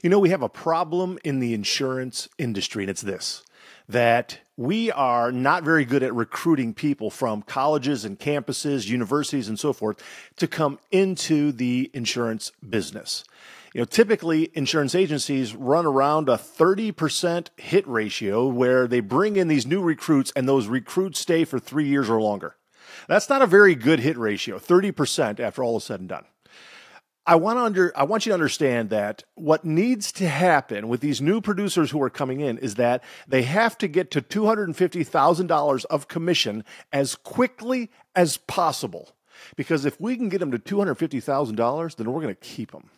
You know, we have a problem in the insurance industry, and it's this, that we are not very good at recruiting people from colleges and campuses, universities, and so forth to come into the insurance business. You know, typically insurance agencies run around a 30% hit ratio where they bring in these new recruits and those recruits stay for 3 years or longer. That's not a very good hit ratio, 30% after all is said and done. I want you to understand that what needs to happen with these new producers who are coming in is that they have to get to $250,000 of commission as quickly as possible. Because if we can get them to $250,000, then we're going to keep them.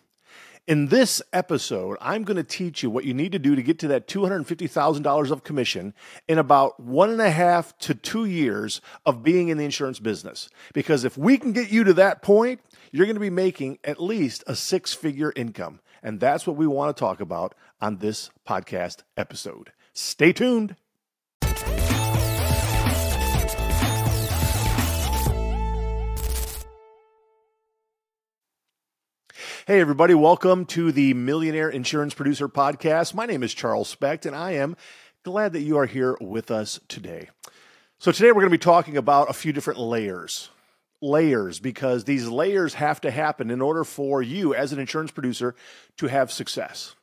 In this episode, I'm going to teach you what you need to do to get to that $250,000 of commission in about 1.5 to 2 years of being in the insurance business. Because if we can get you to that point, you're going to be making at least a six-figure income. And that's what we want to talk about on this podcast episode. Stay tuned. Hey everybody, welcome to the Millionaire Insurance Producer Podcast. My name is Charles Specht, and I am glad that you are here with us today. So today we're going to be talking about a few different layers, because these layers have to happen in order for you as an insurance producer to have success.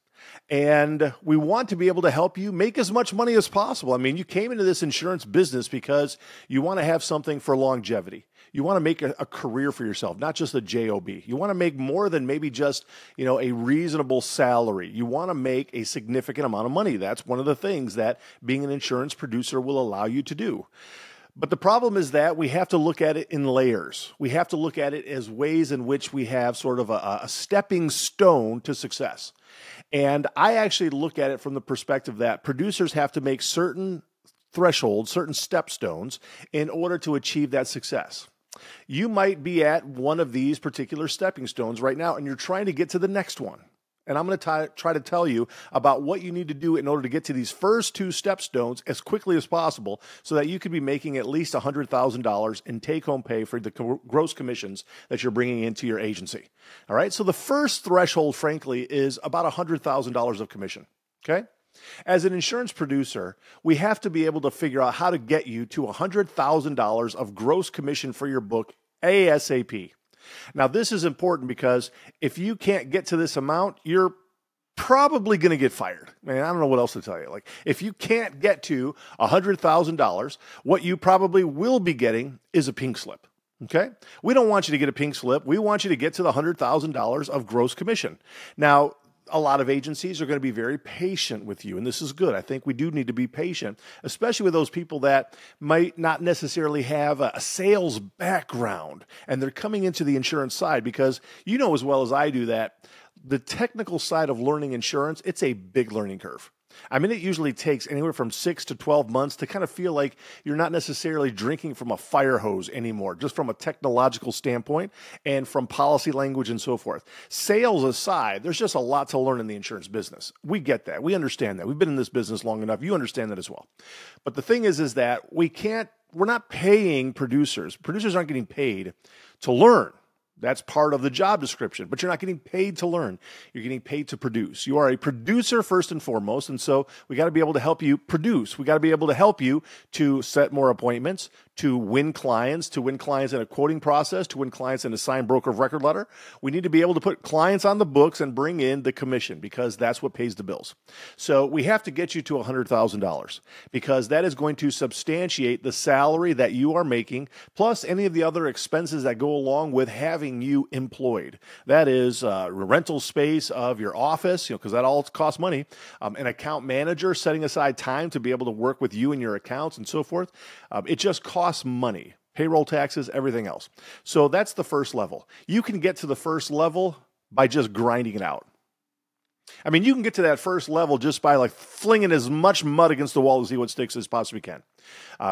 And we want to be able to help you make as much money as possible. I mean, you came into this insurance business because you want to have something for longevity. You want to make a career for yourself, not just a job. You want to make more than maybe just, you know, a reasonable salary. You want to make a significant amount of money. That's one of the things that being an insurance producer will allow you to do. But the problem is that we have to look at it in layers. We have to look at it as ways in which we have sort of a stepping stone to success. And I actually look at it from the perspective that producers have to make certain thresholds, certain step stones in order to achieve that success. You might be at one of these particular stepping stones right now, and you're trying to get to the next one. And I'm going to try to tell you about what you need to do in order to get to these first two step stones as quickly as possible so that you could be making at least $100,000 in take-home pay for the gross commissions that you're bringing into your agency. All right, so the first threshold, frankly, is about $100,000 of commission, okay? As an insurance producer, we have to be able to figure out how to get you to $100,000 of gross commission for your book ASAP. Now, this is important because if you can't get to this amount, you're probably going to get fired. Man, I don't know what else to tell you. Like, if you can't get to $100,000, what you probably will be getting is a pink slip. Okay? We don't want you to get a pink slip. We want you to get to the $100,000 of gross commission. Now, a lot of agencies are going to be very patient with you, and this is good. I think we do need to be patient, especially with those people that might not necessarily have a sales background, and they're coming into the insurance side because you know as well as I do that the technical side of learning insurance, it's a big learning curve. I mean, it usually takes anywhere from 6 to 12 months to kind of feel like you're not necessarily drinking from a fire hose anymore, just from a technological standpoint and from policy language and so forth. Sales aside, there's just a lot to learn in the insurance business. We get that. We understand that. We've been in this business long enough. You understand that as well. But the thing is that we're not paying producers. Producers aren't getting paid to learn. That's part of the job description, but you're not getting paid to learn. You're getting paid to produce. You are a producer first and foremost, and so we got to be able to help you produce. We got to be able to help you to set more appointments, to win clients in a quoting process, to win clients in a signed broker of record letter. We need to be able to put clients on the books and bring in the commission because that's what pays the bills. So we have to get you to $100,000 because that is going to substantiate the salary that you are making, plus any of the other expenses that go along with having you employed. That is rental space of your office, you know, because that all costs money, an account manager setting aside time to be able to work with you and your accounts and so forth. It just costs money, payroll taxes, everything else. So that's the first level. You can get to the first level by just grinding it out. I mean, you can get to that first level just by like flinging as much mud against the wall to see what sticks as possibly can.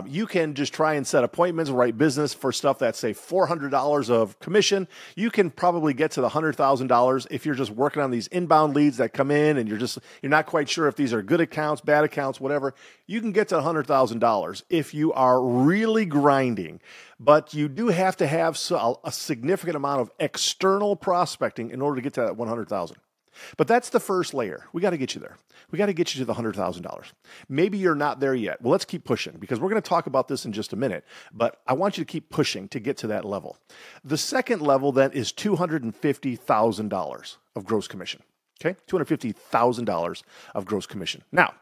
You can just try and set appointments, write business for stuff that's, say, $400 of commission. You can probably get to the $100,000 if you're just working on these inbound leads that come in and you're not quite sure if these are good accounts, bad accounts, whatever. You can get to $100,000 if you are really grinding. But you do have to have a significant amount of external prospecting in order to get to that $100,000. But that's the first layer. We got to get you there. We got to get you to the $100,000. Maybe you're not there yet. Well, let's keep pushing because we're going to talk about this in just a minute, but I want you to keep pushing to get to that level. The second level then is $250,000 of gross commission. Okay, $250,000 of gross commission. Now,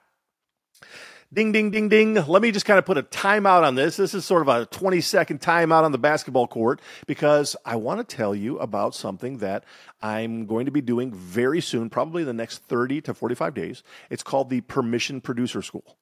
ding, ding, ding, ding. Let me just kind of put a timeout on this. This is sort of a 20-second timeout on the basketball court because I want to tell you about something that I'm going to be doing very soon, probably the next 30 to 45 days. It's called the Permission Producer School.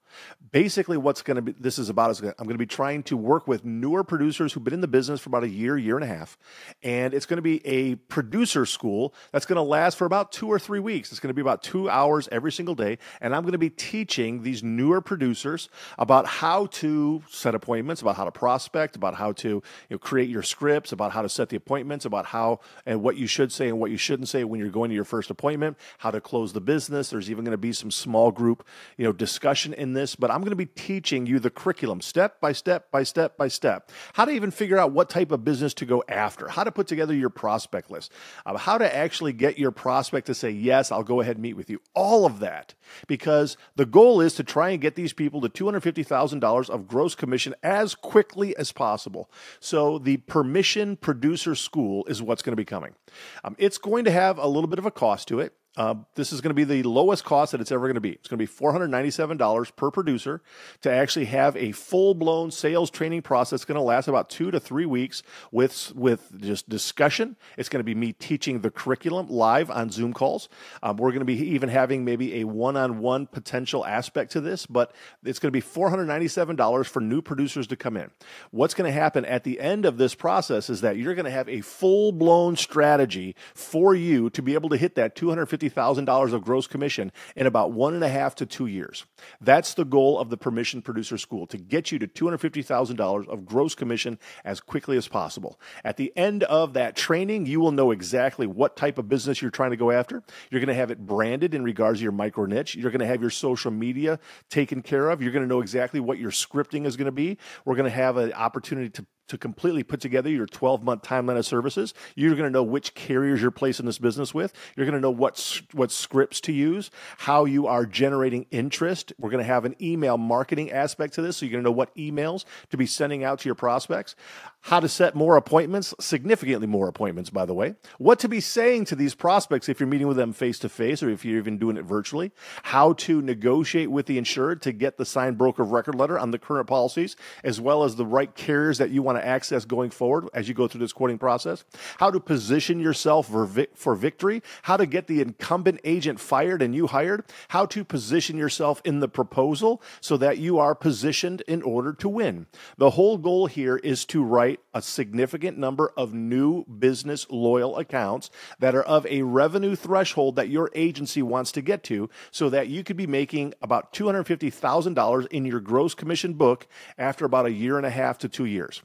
Basically, I'm going to be trying to work with newer producers who've been in the business for about a year, year and a half, and it's going to be a producer school that's going to last for about 2 or 3 weeks. It's going to be about 2 hours every single day, and I'm going to be teaching these newer producers about how to set appointments, about how to prospect, about how to create your scripts, about how to set the appointments, about how and what you should say and what you shouldn't say when you're going to your first appointment, how to close the business. There's even going to be some small group, discussion in this, but I'm going to be teaching you the curriculum step by step by step by step, how to even figure out what type of business to go after, how to put together your prospect list, how to actually get your prospect to say, yes, I'll go ahead and meet with you. All of that, because the goal is to try and get these people to $250,000 of gross commission as quickly as possible. So the Permission Producer School is what's going to be coming. It's going to have a little bit of a cost to it. This is going to be the lowest cost that it's ever going to be. It's going to be $497 per producer to actually have a full-blown sales training process. It's going to last about 2 to 3 weeks with just discussion. It's going to be me teaching the curriculum live on Zoom calls. We're going to be even having maybe a one-on-one potential aspect to this, but it's going to be $497 for new producers to come in. What's going to happen at the end of this process is that you're going to have a full-blown strategy for you to be able to hit that $250,000 of gross commission in about 1.5 to 2 years. That's the goal of the Permission Producer School, to get you to $250,000 of gross commission as quickly as possible. At the end of that training, you will know exactly what type of business you're trying to go after. You're going to have it branded in regards to your micro niche. You're going to have your social media taken care of. You're going to know exactly what your scripting is going to be. We're going to have an opportunity to completely put together your 12-month timeline of services. You're going to know which carriers you're placing this business with. You're going to know what scripts to use, how you are generating interest. We're going to have an email marketing aspect to this, so you're going to know what emails to be sending out to your prospects, how to set more appointments, significantly more appointments, by the way, what to be saying to these prospects if you're meeting with them face-to-face or if you're even doing it virtually, how to negotiate with the insured to get the signed broker of record letter on the current policies, as well as the right carriers that you want to access going forward as you go through this quoting process, how to position yourself for victory, how to get the incumbent agent fired and you hired, how to position yourself in the proposal so that you are positioned in order to win. The whole goal here is to write a significant number of new business loyal accounts that are of a revenue threshold that your agency wants to get to so that you could be making about $250,000 in your gross commission book after about 1.5 to 2 years.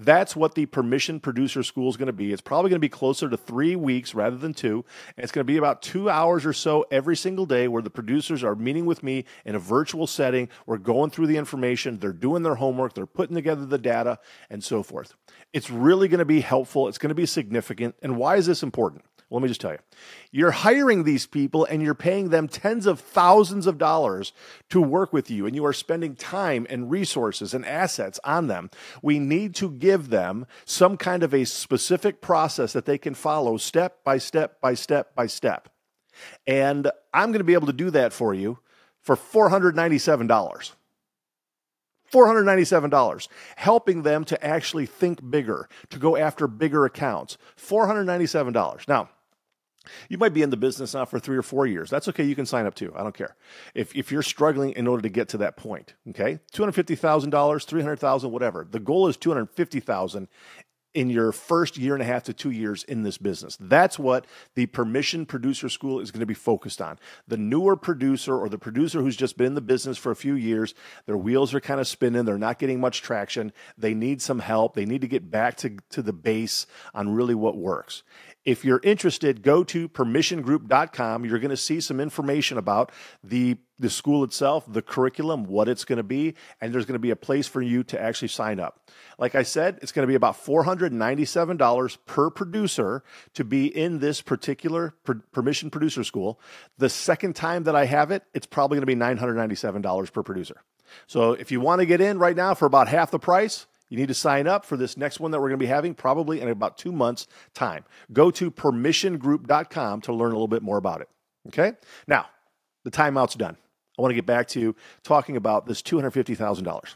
That's what the Permission Producer School is going to be. It's probably going to be closer to 3 weeks rather than 2. And it's going to be about 2 hours or so every single day where the producers are meeting with me in a virtual setting. We're going through the information. They're doing their homework. They're putting together the data and so forth. It's really going to be helpful. It's going to be significant. And why is this important? Well, let me just tell you. You're hiring these people and you're paying them tens of thousands of dollars to work with you, and you are spending time and resources and assets on them. We need to give them some kind of a specific process that they can follow step by step by step by step. And I'm going to be able to do that for you for $497. $497, helping them to actually think bigger, to go after bigger accounts. $497. Now, you might be in the business now for 3 or 4 years. That's okay. You can sign up too. I don't care. If you're struggling in order to get to that point, okay? $250,000, $300,000, whatever. The goal is $250,000 in your first 1.5 to 2 years in this business. That's what the Permission Producer School is going to be focused on. The newer producer or the producer who's just been in the business for a few years, their wheels are kind of spinning. They're not getting much traction. They need some help. They need to get back to the base on really what works. If you're interested, go to permissiongroup.com. You're going to see some information about the school itself, the curriculum, what it's going to be, and there's going to be a place for you to actually sign up. Like I said, it's going to be about $497 per producer to be in this particular Permission Producer School. The second time that I have it, it's probably going to be $997 per producer. So if you want to get in right now for about half the price, you need to sign up for this next one that we're going to be having probably in about 2 months' time. Go to permissiongroup.com to learn a little bit more about it. Okay? Now, the timeout's done. I want to get back to you talking about this $250,000.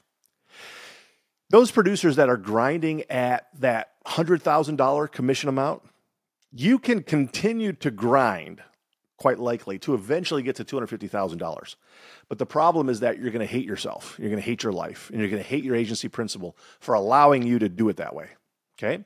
Those producers that are grinding at that $100,000 commission amount, you can continue to grind quite likely to eventually get to $250,000. But the problem is that you're going to hate yourself. You're going to hate your life, and you're going to hate your agency principal for allowing you to do it that way. Okay.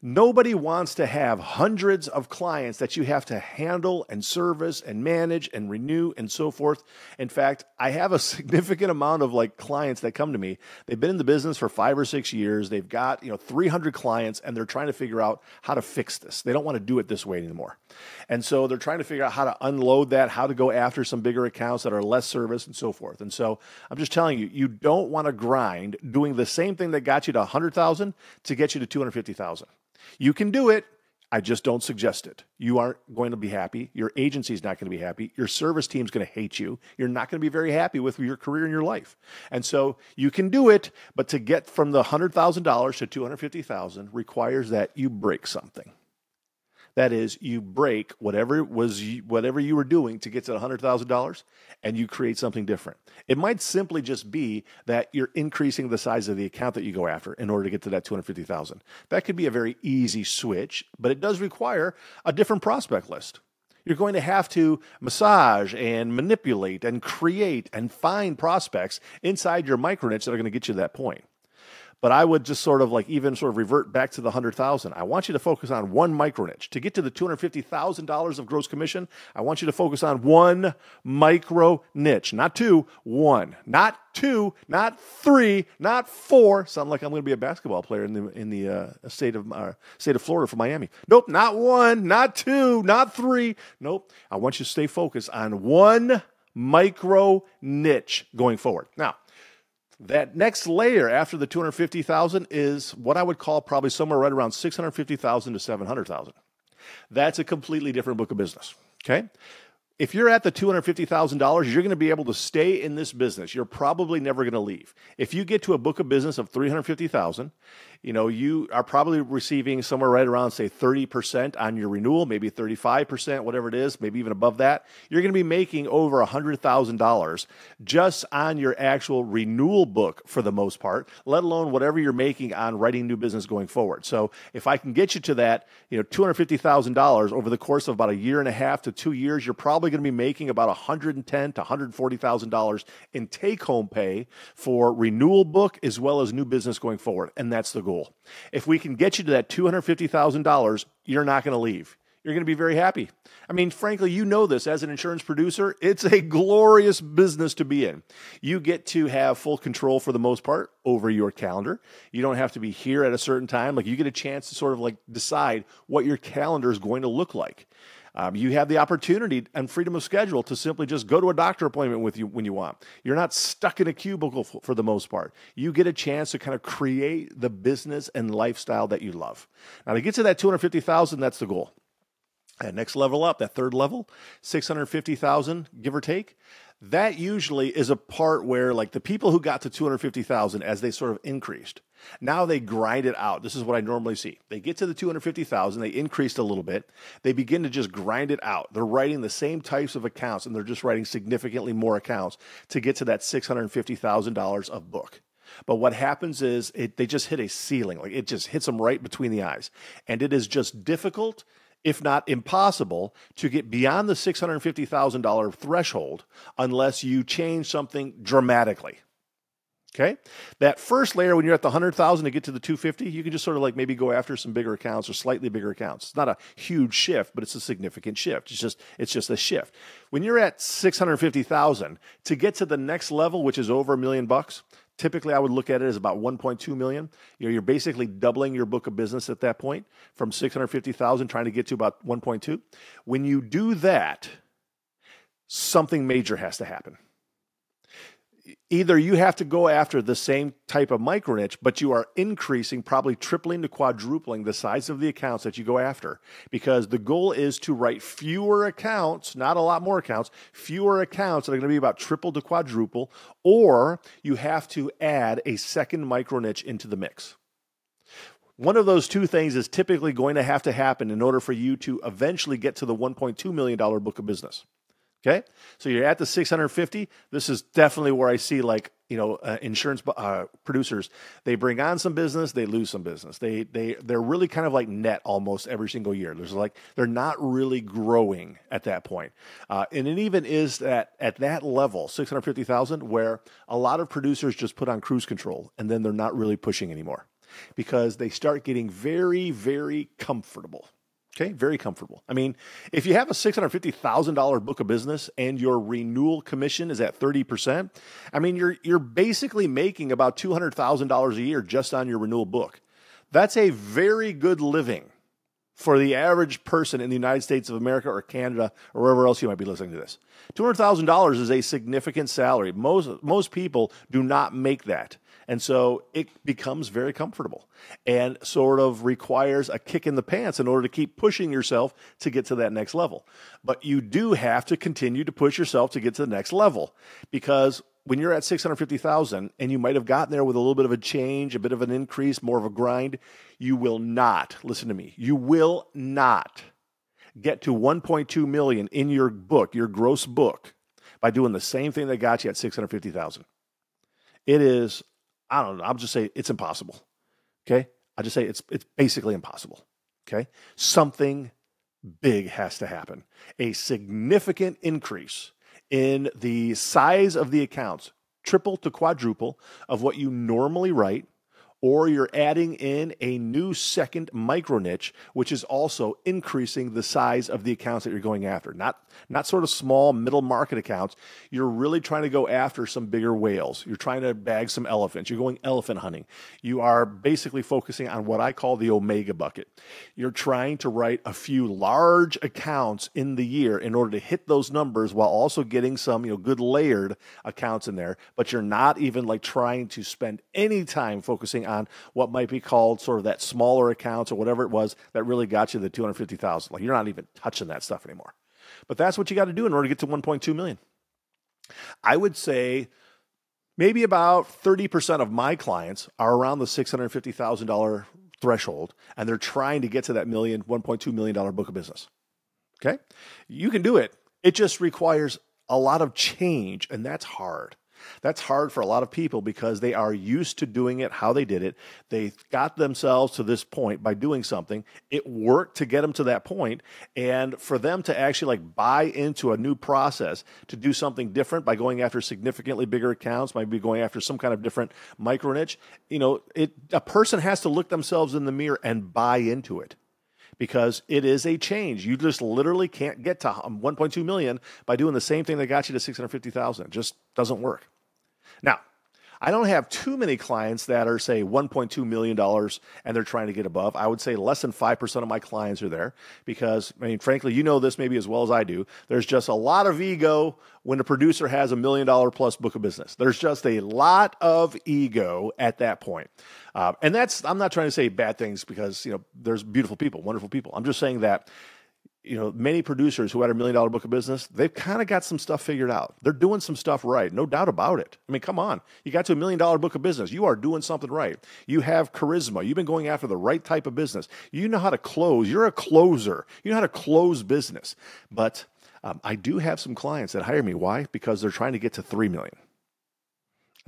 Nobody wants to have hundreds of clients that you have to handle and service and manage and renew and so forth. In fact, I have a significant amount of clients that come to me. They've been in the business for 5 or 6 years. They've got, 300 clients, and they're trying to figure out how to fix this. They don't want to do it this way anymore. And so they're trying to figure out how to unload that, how to go after some bigger accounts that are less serviced and so forth. And so I'm just telling you, you don't want to grind doing the same thing that got you to 100,000 to get you to 250,000. You can do it. I just don't suggest it. You aren't going to be happy. Your agency's not going to be happy. Your service team's going to hate you. You're not going to be very happy with your career and your life. And so you can do it, but to get from the $100,000 to $250,000 requires that you break something. That is, you break whatever you were doing to get to the $100,000, and you create something different. It might simply just be that you're increasing the size of the account that you go after in order to get to that $250,000. That could be a very easy switch, but it does require a different prospect list. You're going to have to massage and manipulate and create and find prospects inside your micro niche that are going to get you to that point. But I would just even revert back to the 100,000. I want you to focus on one micro niche. To get to the $250,000 of gross commission, I want you to focus on one micro niche. Not two, one. Not two, not three, not four. Sound like I'm going to be a basketball player in the state of Florida for Miami. Nope, not one, not two, not three. Nope. I want you to stay focused on one micro niche going forward. Now, that next layer after the 250,000 is what I would call probably somewhere right around 650,000 to 700,000. That's a completely different book of business, okay? If you're at the $250,000, you're going to be able to stay in this business. You're probably never going to leave. If you get to a book of business of $350,000, you are probably receiving somewhere right around, say, 30% on your renewal, maybe 35%, whatever it is, maybe even above that. You're going to be making over $100,000 just on your actual renewal book for the most part, let alone whatever you're making on writing new business going forward. So if I can get you to that, $250,000 over the course of about a year and a half to 2 years, you're probably going to be making about $110,000 to $140,000 in take-home pay for renewal book as well as new business going forward, and that's the goal. If we can get you to that $250,000, you're not going to leave. You're going to be very happy. I mean, frankly, this as an insurance producer, it's a glorious business to be in. You get to have full control for the most part over your calendar. You don't have to be here at a certain time. You get a chance to decide what your calendar is going to look like. You have the opportunity and freedom of schedule to simply just go to a doctor appointment with you when you want. You're not stuck in a cubicle for the most part. You get a chance to kind of create the business and lifestyle that you love. Now, to get to that $250,000, that's the goal. That next level up, that third level, $650,000, give or take. That usually is a part where the people who got to $250,000 as they increased, now they grind it out. This is what I normally see. They get to the $250,000, they increased a little bit. They begin to just grind it out. They're writing the same types of accounts, and they're just writing significantly more accounts to get to that $650,000 of book. But what happens is they just hit a ceiling. It just hits them right between the eyes. And it is just difficult, if not impossible, to get beyond the $650,000 threshold unless you change something dramatically. Okay? That first layer, when you're at the $100,000 to get to the $250,000, you can just maybe go after some bigger accounts or slightly bigger accounts. It's not a huge shift, but it's a significant shift. It's just a shift. When you're at $650,000, to get to the next level, which is over $1 million, Typically, I would look at it as about $1.2 million. You're basically doubling your book of business at that point from $650,000 trying to get to about $1.2 million. When you do that, something major has to happen. Either you have to go after the same type of micro niche, but you are increasing, probably tripling to quadrupling the size of the accounts that you go after, because the goal is to write fewer accounts, not a lot more accounts, fewer accounts that are going to be about triple to quadruple, or you have to add a second micro niche into the mix. One of those two things is typically going to have to happen in order for you to eventually get to the $1.2 million book of business. Okay, so you're at the 650. This is definitely where I see, like, insurance producers. They bring on some business, they lose some business. They're really kind of like net almost every single year. There's like they're not really growing at that point, and it even is that at that level, 650,000, where a lot of producers just put on cruise control and then they're not really pushing anymore because they start getting very, very comfortable. Okay, very comfortable. I mean, if you have a $650,000 book of business and your renewal commission is at 30%, I mean, you're basically making about $200,000 a year just on your renewal book. That's a very good living for the average person in the United States of America or Canada or wherever else you might be listening to this. $200,000 is a significant salary. Most people do not make that. And so it becomes very comfortable and sort of requires a kick in the pants in order to keep pushing yourself to get to that next level. But you do have to continue to push yourself to get to the next level, because when you're at $650,000 and you might have gotten there with a little bit of a change, a bit of an increase, more of a grind, you will not, listen to me, you will not get to $1.2 million in your book, your gross book, by doing the same thing that got you at $650,000. It is, I don't know, I'll just say it's impossible, okay? I'll just say it's basically impossible, okay? Something big has to happen. A significant increase in the size of the accounts, triple to quadruple of what you normally write, or you're adding in a new second micro niche, which is also increasing the size of the accounts that you're going after. Not sort of small middle market accounts. You're really trying to go after some bigger whales. You're trying to bag some elephants. You're going elephant hunting. You are basically focusing on what I call the omega bucket. You're trying to write a few large accounts in the year in order to hit those numbers while also getting some, good layered accounts in there, but you're not even like trying to spend any time focusing on what might be called sort of that smaller accounts or whatever it was that really got you the $250,000. Like, you're not even touching that stuff anymore. But that's what you got to do in order to get to $1.2 million. I would say maybe about 30% of my clients are around the $650,000 threshold, and they're trying to get to that $1.2 million book of business. Okay? You can do it. It just requires a lot of change, and that's hard. That's hard for a lot of people because they are used to doing it how they did it. They got themselves to this point by doing something. It worked to get them to that point. And for them to actually like buy into a new process, to do something different by going after significantly bigger accounts, maybe going after some kind of different micro niche, a person has to look themselves in the mirror and buy into it, because it is a change. You just literally can't get to $1.2 million by doing the same thing that got you to $650,000. It just doesn't work. Now, I don't have too many clients that are, say, $1.2 million and they're trying to get above. I would say less than 5% of my clients are there because, I mean, frankly, you know this maybe as well as I do. There's just a lot of ego when a producer has $1 million plus book of business. There's just a lot of ego at that point. And that's, I'm not trying to say bad things because, there's beautiful people, wonderful people. I'm just saying that, many producers who had $1 million book of business, they've kind of got some stuff figured out. They're doing some stuff right, no doubt about it. I mean, come on. You got to $1 million book of business. You are doing something right. You have charisma. You've been going after the right type of business. You know how to close. You're a closer. You know how to close business. But I do have some clients that hire me. Why? Because they're trying to get to $3 million.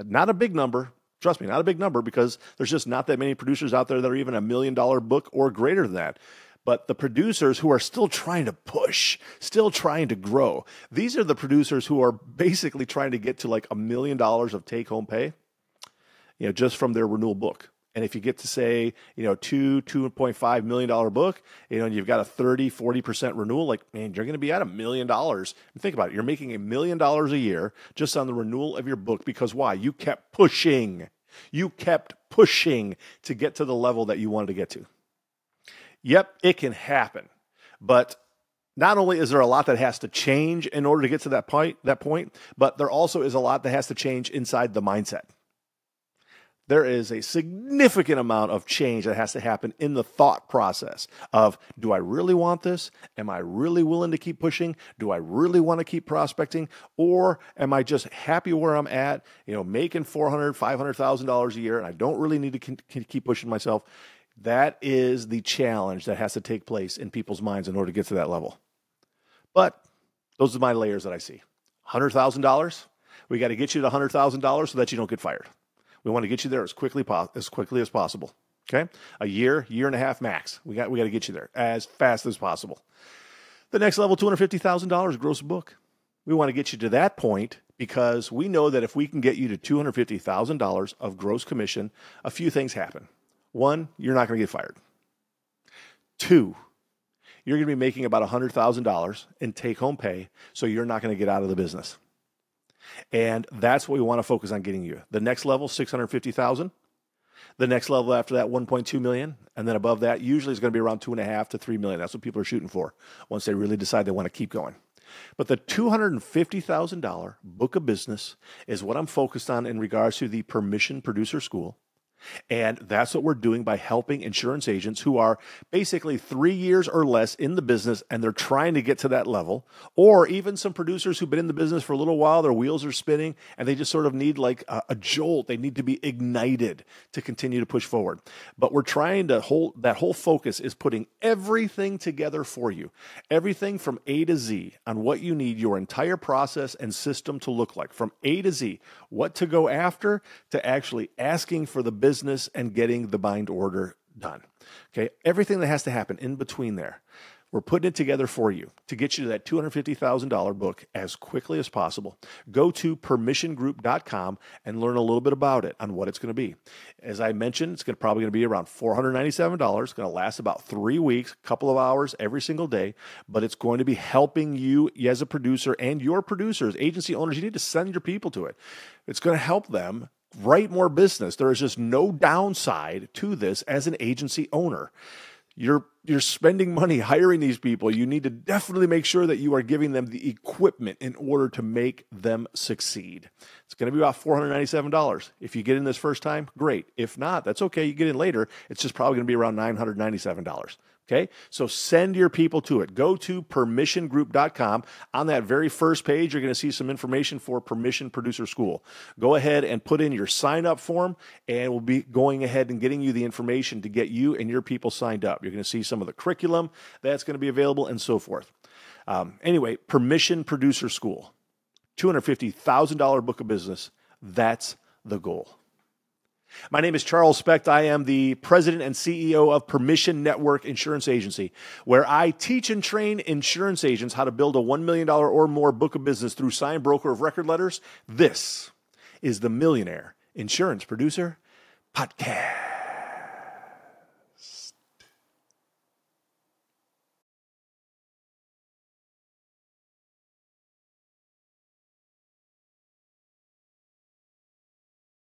Not a big number. Trust me, not a big number, because there's just not that many producers out there that are even $1 million book or greater than that. But the producers who are still trying to push, still trying to grow, these are the producers who are basically trying to get to like $1 million of take-home pay, just from their renewal book. And if you get to say, $2.5 million book, and you've got a 30-40% renewal, like, man, you're going to be at $1 million. And think about it. You're making $1 million a year just on the renewal of your book because why? You kept pushing. You kept pushing to get to the level that you wanted to get to. Yep, it can happen. But not only is there a lot that has to change in order to get to that point, but there also is a lot that has to change inside the mindset. There is a significant amount of change that has to happen in the thought process of, do I really want this? Am I really willing to keep pushing? Do I really want to keep prospecting? Or am I just happy where I'm at, making $400,000, $500,000 a year, and I don't really need to keep pushing myself? That is the challenge that has to take place in people's minds in order to get to that level. But those are my layers that I see. $100,000, we got to get you to $100,000 so that you don't get fired. We want to get you there as quickly as possible, okay? A year, year and a half max. We got to get you there as fast as possible. The next level, $250,000 gross book. We want to get you to that point because we know that if we can get you to $250,000 of gross commission, a few things happen. One, you're not going to get fired. Two, you're going to be making about $100,000 in take-home pay, so you're not going to get out of the business. And that's what we want to focus on getting you. The next level, $650,000. The next level after that, $1.2 million. And then above that, usually it's going to be around $2.5 to $3 million. That's what people are shooting for once they really decide they want to keep going. But the $250,000 book of business is what I'm focused on in regards to the Permission Producer School. And that's what we're doing by helping insurance agents who are basically 3 years or less in the business and they're trying to get to that level, or even some producers who've been in the business for a little while, their wheels are spinning and they just sort of need like a jolt. They need to be ignited to continue to push forward. But we're trying to hold that whole focus is putting everything together for you, everything from A to Z on what you need your entire process and system to look like, from A to Z, what to go after to actually asking for the business and getting the bind order done. Okay, everything that has to happen in between there, we're putting it together for you to get you to that $250,000 book as quickly as possible. Go to permissiongroup.com and learn a little bit about it on what it's going to be. As I mentioned, it's probably going to be around $497. It's going to last about 3 weeks, a couple of hours every single day, but it's going to be helping you as a producer and your producers, agency owners. You need to send your people to it. It's going to help them write more business. There is just no downside to this as an agency owner. You're spending money hiring these people. You need to definitely make sure that you are giving them the equipment in order to make them succeed. It's going to be about $497. If you get in this first time, great. If not, that's okay. You get in later. It's just probably going to be around $997. Okay, so send your people to it. Go to permissiongroup.com. On that very first page, you're going to see some information for Permission Producer School. Go ahead and put in your sign-up form, and we'll be going ahead and getting you the information to get you and your people signed up. You're going to see some of the curriculum that's going to be available and so forth. Anyway, Permission Producer School, $250,000 book of business. That's the goal. My name is Charles Specht. I am the president and CEO of Permission Network Insurance Agency, where I teach and train insurance agents how to build a $1 million or more book of business through signed broker of record letters. This is the Millionaire Insurance Producer Podcast.